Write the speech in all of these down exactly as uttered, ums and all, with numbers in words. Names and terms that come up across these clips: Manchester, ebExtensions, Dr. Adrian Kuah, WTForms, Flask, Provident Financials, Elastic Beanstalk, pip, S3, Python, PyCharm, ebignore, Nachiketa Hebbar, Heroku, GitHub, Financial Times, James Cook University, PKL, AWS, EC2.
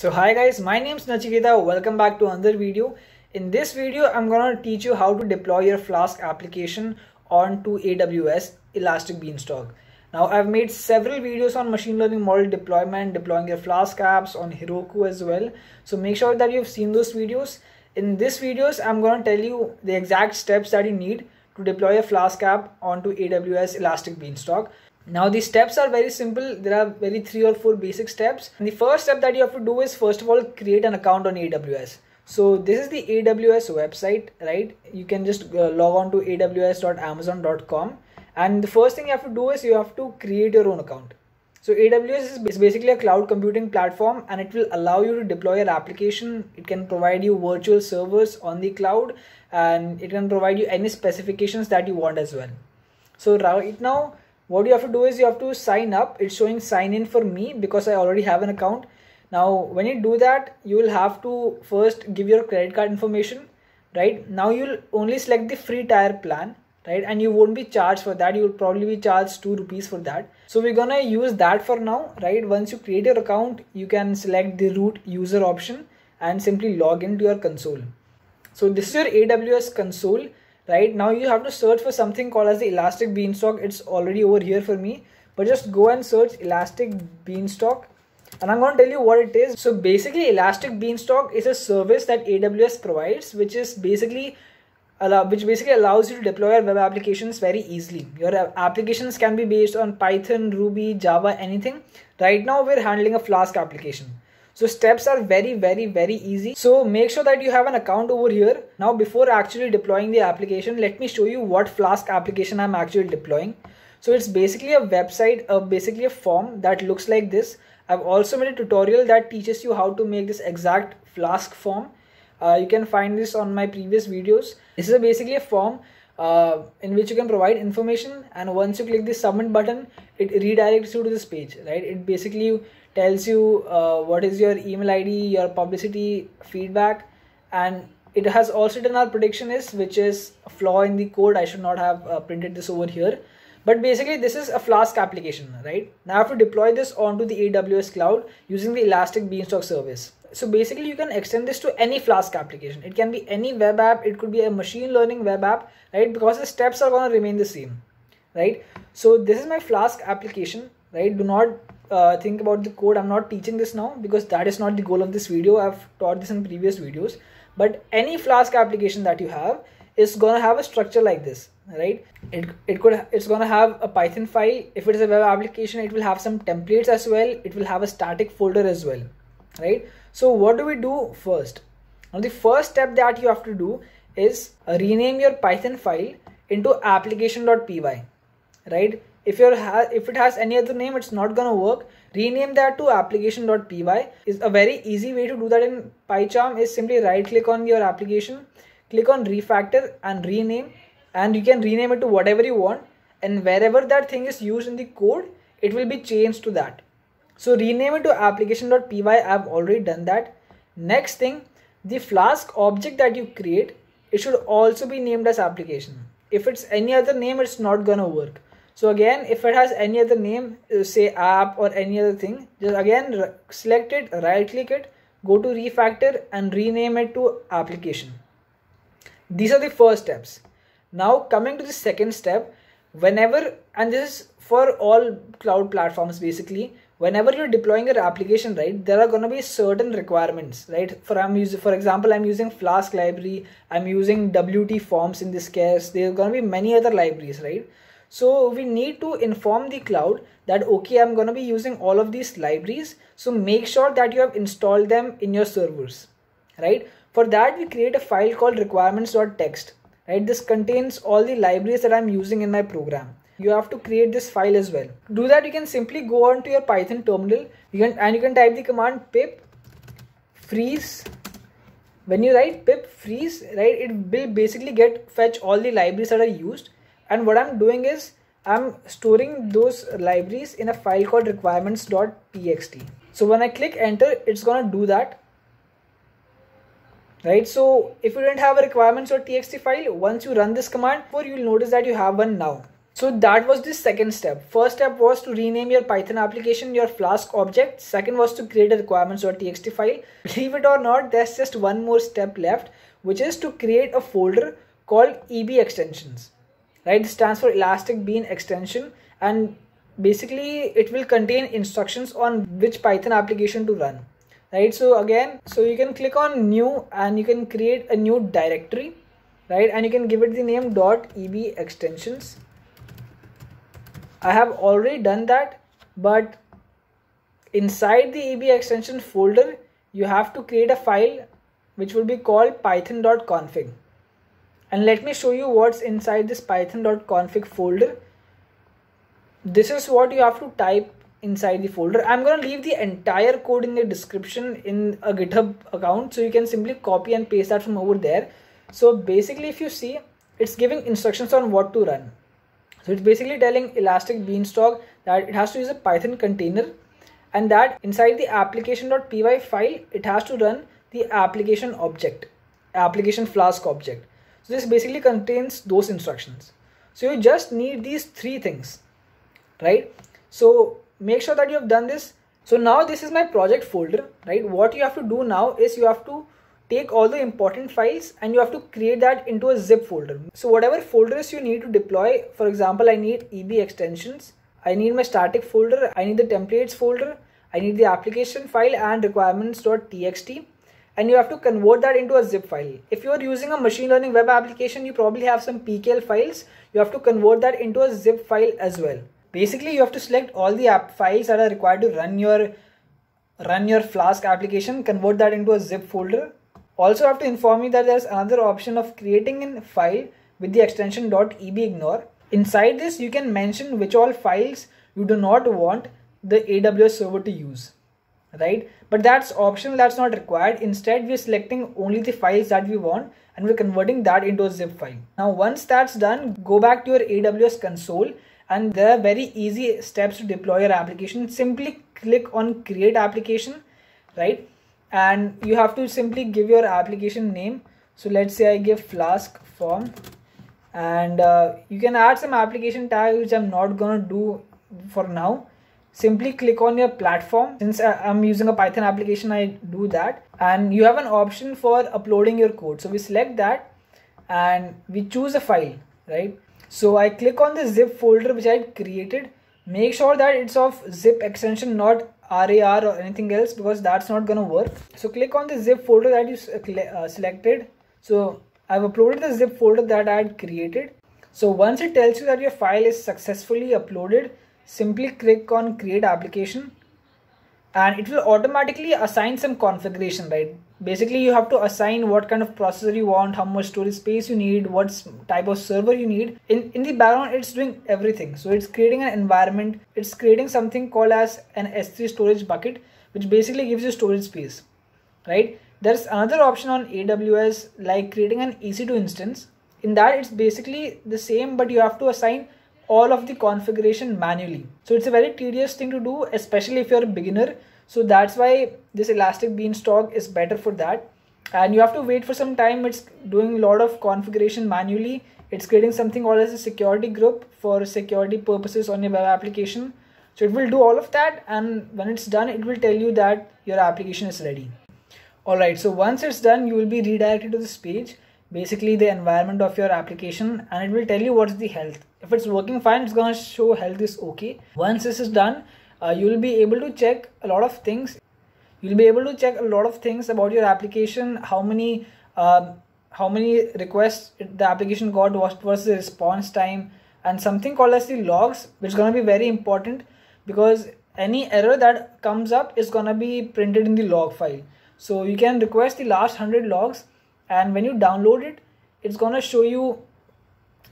So hi guys, my name is Nachiketa. Welcome back to another video. In this video, I'm going to teach you how to deploy your Flask application onto A W S Elastic Beanstalk. Now I've made several videos on machine learning model deployment, deploying your Flask apps on Heroku as well. So make sure that you've seen those videos. In this videos, I'm going to tell you the exact steps that you need to deploy a Flask app onto A W S Elastic Beanstalk. Now the steps are very simple. There are very three or four basic steps. And the first step that you have to do is, first of all, create an account on A W S. So this is the A W S website, right? You can just log on to A W S dot amazon dot com. And the first thing you have to do is you have to create your own account. So A W S is basically a cloud computing platform, and it will allow you to deploy your application. It can provide you virtual servers on the cloud, and it can provide you any specifications that you want as well. So right now, what you have to do is you have to sign up. It's showing sign in for me because I already have an account. Now, when you do that, you will have to first give your credit card information, right? Now you'll only select the free tier plan, right? And you won't be charged for that. You'll probably be charged two rupees for that. So we're gonna use that for now, right? Once you create your account, you can select the root user option and simply log into your console. So this is your A W S console. Right now you have to search for something called as the Elastic Beanstalk. It's already over here for me, but just go and search Elastic Beanstalk, and I'm going to tell you what it is. So basically, Elastic Beanstalk is a service that A W S provides, which is basically allow, which basically allows you to deploy your web applications very easily. Your applications can be based on Python, Ruby, Java, anything. Right now we're handling a Flask application. So steps are very, very, very easy. So make sure that you have an account over here. Now, before actually deploying the application, let me show you what Flask application I'm actually deploying. So it's basically a website, uh, basically a form that looks like this. I've also made a tutorial that teaches you how to make this exact Flask form. Uh, you can find this on my previous videos. This is a basically a form uh, in which you can provide information. And once you click the submit button, it redirects you to this page, right? It basically tells you uh, what is your email I D, your publicity feedback, and it has also done our prediction is, which is a flaw in the code. I should not have uh, printed this over here, but basically this is a Flask application, right? Now I have to deploy this onto the A W S cloud using the Elastic Beanstalk service. So basically you can extend this to any Flask application. It can be any web app. It could be a machine learning web app, right? Because the steps are going to remain the same, right? So this is my Flask application, right? Do not Uh, think about the code. I'm not teaching this now because that is not the goal of this video. I've taught this in previous videos, but any Flask application that you have is gonna have a structure like this, right? It, it could, it's gonna have a Python file. If it is a web application, it will have some templates as well. It will have a static folder as well, right? So what do we do first? Now the first step that you have to do is rename your Python file into application dot P Y, right? If, you're ha if it has any other name, it's not going to work. Rename that to application dot P Y. Is a very easy way to do that in PyCharm is simply right click on your application, click on refactor and rename, and you can rename it to whatever you want, and wherever that thing is used in the code, it will be changed to that. So rename it to application dot P Y. I've already done that. Next thing, the Flask object that you create, it should also be named as application. If it's any other name, it's not going to work. So again, if it has any other name, say app or any other thing, just again select it, right click it, go to refactor and rename it to application. These are the first steps. Now coming to the second step, whenever, and this is for all cloud platforms basically, whenever you're deploying your application, right, there are going to be certain requirements, right? For I'm using, for example, I'm using Flask library, I'm using W T forms in this case, there are going to be many other libraries, right? So we need to inform the cloud that, okay, I'm going to be using all of these libraries. So make sure that you have installed them in your servers, right? For that, we create a file called requirements dot text, right? This contains all the libraries that I'm using in my program. You have to create this file as well. To do that, you can simply go on to your Python terminal, you can, and you can type the command pip freeze. When you write pip freeze, right, it will basically get fetch all the libraries that are used. And what I'm doing is I'm storing those libraries in a file called requirements dot T X T. So when I click enter, it's going to do that, right? So if you didn't have a requirements dot T X T file, once you run this command, you'll notice that you have one now. So that was the second step. First step was to rename your Python application, your Flask object. Second was to create a requirements.txt file. Believe it or not, there's just one more step left, which is to create a folder called ebExtensions. Right? This stands for Elastic Bean Extension, and basically it will contain instructions on which Python application to run. Right? So again, so you can click on new and you can create a new directory, right? And you can give it the name .ebExtensions. I have already done that, but inside the ebExtension folder, you have to create a file which will be called python dot config. And let me show you what's inside this python dot config folder. This is what you have to type inside the folder. I'm going to leave the entire code in the description in a GitHub account, so you can simply copy and paste that from over there. So basically, if you see, it's giving instructions on what to run. So it's basically telling Elastic Beanstalk that it has to use a Python container, and that inside the application.py file, it has to run the application object, application Flask object. So this basically contains those instructions. So you just need these three things, right? So make sure that you have done this. So now this is my project folder, right? What you have to do now is you have to take all the important files and you have to create that into a zip folder. So whatever folders you need to deploy, for example, I need ebExtensions, I need my static folder, I need the templates folder, I need the application file and requirements.txt, and you have to convert that into a zip file. If you are using a machine learning web application, you probably have some P K L files. You have to convert that into a zip file as well. Basically, you have to select all the app files that are required to run your, run your Flask application, convert that into a zip folder. Also, I have to inform you that there's another option of creating a file with the extension .ebignore. Inside this, you can mention which all files you do not want the A W S server to use, right? But that's optional, that's not required. Instead, we're selecting only the files that we want and we're converting that into a zip file. Now, once that's done, go back to your A W S console, and there are very easy steps to deploy your application. Simply click on create application, right? And you have to simply give your application name. So let's say I give Flask form, and uh, you can add some application tag, which I'm not going to do for now. Simply click on your platform. Since I'm using a Python application, I do that. And you have an option for uploading your code. So we select that and we choose a file, right? So I click on the zip folder, which I had created. Make sure that it's of zip extension, not R A R or anything else, because that's not going to work. So click on the zip folder that you selected. So I've uploaded the zip folder that I had created. So once it tells you that your file is successfully uploaded, simply click on create application, and it will automatically assign some configuration, right? Basically, you have to assign what kind of processor you want, how much storage space you need, what type of server you need. In, in the background, it's doing everything. So it's creating an environment. It's creating something called as an S three storage bucket, which basically gives you storage space, right? There's another option on A W S, like creating an E C two instance. In that, it's basically the same, but you have to assign all of the configuration manually. So it's a very tedious thing to do, especially if you're a beginner. So that's why this Elastic Beanstalk is better for that. And you have to wait for some time. It's doing a lot of configuration manually. It's creating something called as a security group for security purposes on your web application. So it will do all of that. And when it's done, it will tell you that your application is ready. All right. So once it's done, you will be redirected to this page, basically the environment of your application, and it will tell you what's the health. If it's working fine, it's going to show health is okay. Once this is done, uh, you will be able to check a lot of things. You'll be able to check a lot of things about your application, how many uh, how many requests the application got, what was the response time, and something called as the logs, which is going to be very important, because any error that comes up is going to be printed in the log file. So you can request the last one hundred logs, and when you download it, it's going to show you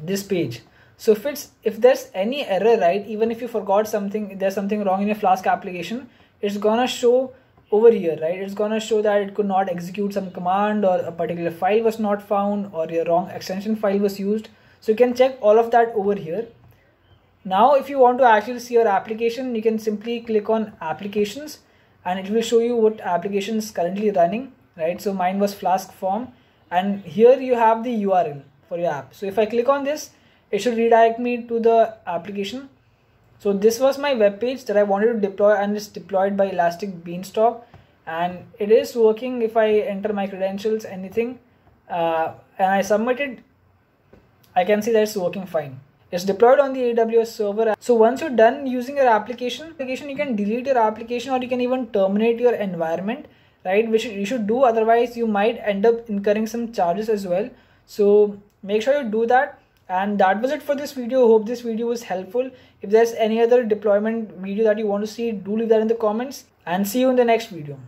this page. So if it's if there's any error, right, even if you forgot something, there's something wrong in your Flask application, it's going to show over here, right? It's going to show that it could not execute some command, or a particular file was not found, or your wrong extension file was used. So you can check all of that over here. Now, if you want to actually see your application, you can simply click on applications, and it will show you what application is currently running, right? So mine was Flask form, and here you have the U R L for your app. So if I click on this, it should redirect me to the application. So this was my web page that I wanted to deploy, and it's deployed by Elastic Beanstalk, and it is working. If I enter my credentials, anything, uh, and I submitted, I can see that it's working fine. It's deployed on the A W S server. So once you're done using your application, application, you can delete your application, or you can even terminate your environment, right? Which you should do, otherwise you might end up incurring some charges as well. So make sure you do that. And that was it for this video. Hope this video was helpful. If there's any other deployment video that you want to see, do leave that in the comments, and see you in the next video.